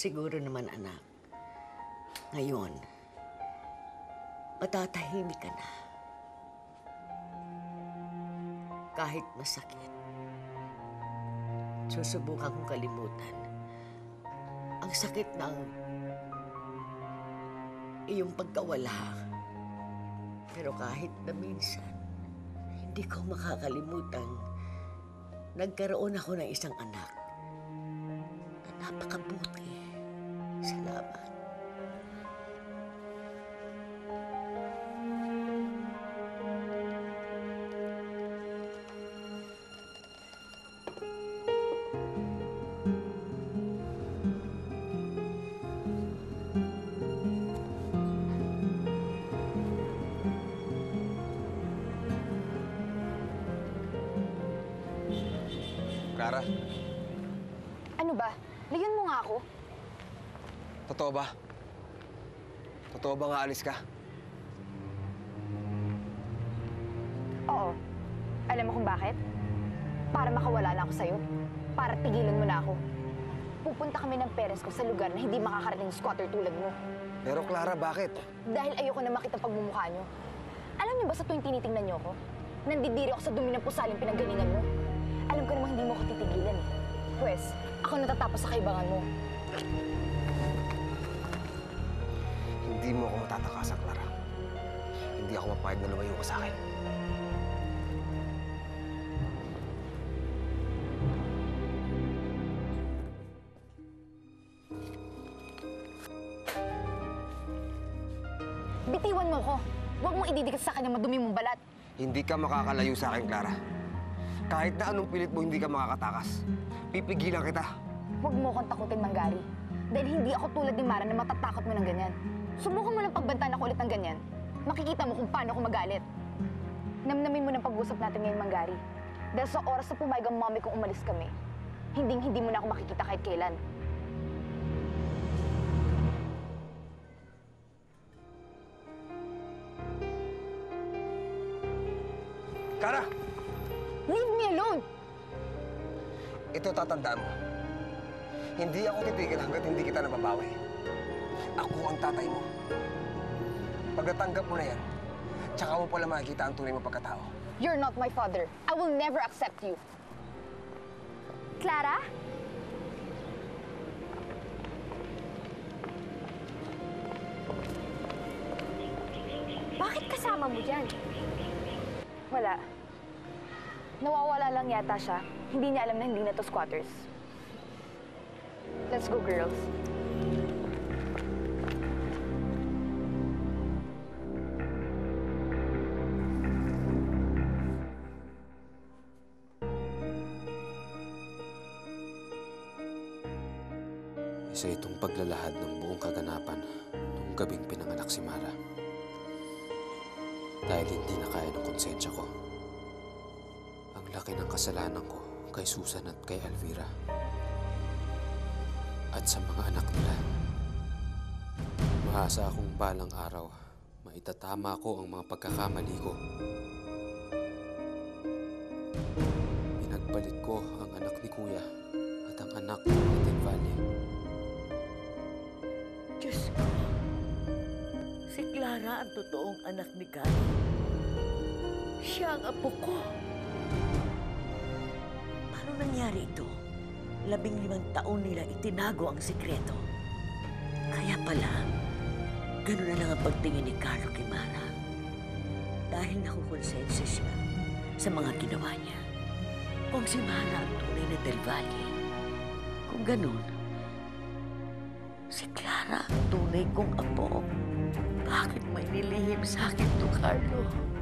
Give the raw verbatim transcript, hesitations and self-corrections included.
Siguro naman, anak, ngayon, matatahimik ka na. Kahit masakit, susubukan kong kalimutan ang sakit ng iyong pagkawala. Pero kahit na minsan, hindi ko makakalimutan, nagkaroon ako ng isang anak na napakabuti. Salamat. Clara. Ano ba? Ligyan mo nga ako. Totoo ba? Totoo ba nga alis ka? Oo. Alam mo kung bakit? Para makawala na ako sa'yo. Para tigilan mo na ako. Pupunta kami ng parents ko sa lugar na hindi makakarating squatter tulad mo. Pero Clara, bakit? Dahil ayoko na makita pagmumukha niyo. Alam niyo ba sa tuwing tinitingnan niyo ako, nandidiri ako sa dumi ng pusaling pinanggalingan mo. Alam ko namang hindi mo ko titigilan eh. Pwes, ako natatapos sa kaibangan mo. Hindi mo ako matatakasan, Clara. Hindi ako mapayag na lumayo ka sa akin. Bitiwan mo ko. Huwag mong ididikit sa akin ang madumi mong balat. Hindi ka makakalayo sa akin, Clara. Kahit na anong pilit mo, hindi ka makakatakas. Pipigilan kita. Huwag mo akong takutin, Manggari. Dahil hindi ako tulad ni Mara na matatakot mo ng ganyan. Subukan mo lang pagbantaan ako ulit ng ganyan. Makikita mo kung paano ako magalit. Namnamin mo ng pag-usap natin ngayon, Manggari. Dahil sa oras na pumayag ang mami kung umalis kami, hinding-hindi mo na ako makikita kahit kailan. Clara! Leave me alone! Ito tatandaan mo. Hindi ako titigil hanggat hindi kita nababawi. Ako ang tatay mo. Pag natanggap mo na yan, tsaka mo pala makikita ang tunay mo pagkatao. You're not my father. I will never accept you. Clara? Bakit kasama mo yan? Wala. Nawawala lang yata siya. Hindi niya alam na hindi na to squatters. Let's go, girls. Isa itong paglalahad ng buong kaganapan noong gabing pinanganak si Mara. Dahil hindi na kaya ng konsensya ko. Laki ng kasalanan ko kay Susan at kay Alvira at sa mga anak nila. Maasa akong balang araw, maitatama ko ang mga pagkakamali ko. Pinagpalit ko ang anak ni Kuya at ang anak ng Eden Valley. Diyos ko, si Clara ang totoong anak ni Gary. Siya ang apo ko. Nangyari ito, labing limang taon nila itinago ang sikreto. Kaya pala, gano'n na lang ang pagtingin ni Carlo kay Mara. Dahil nakukonsensya siya sa mga ginawa niya. Kung si Mara ang tunay na Del Valle, kung gano'n, si Clara ang tunay kong apo. Bakit may nilihim sa akin to, Carlo?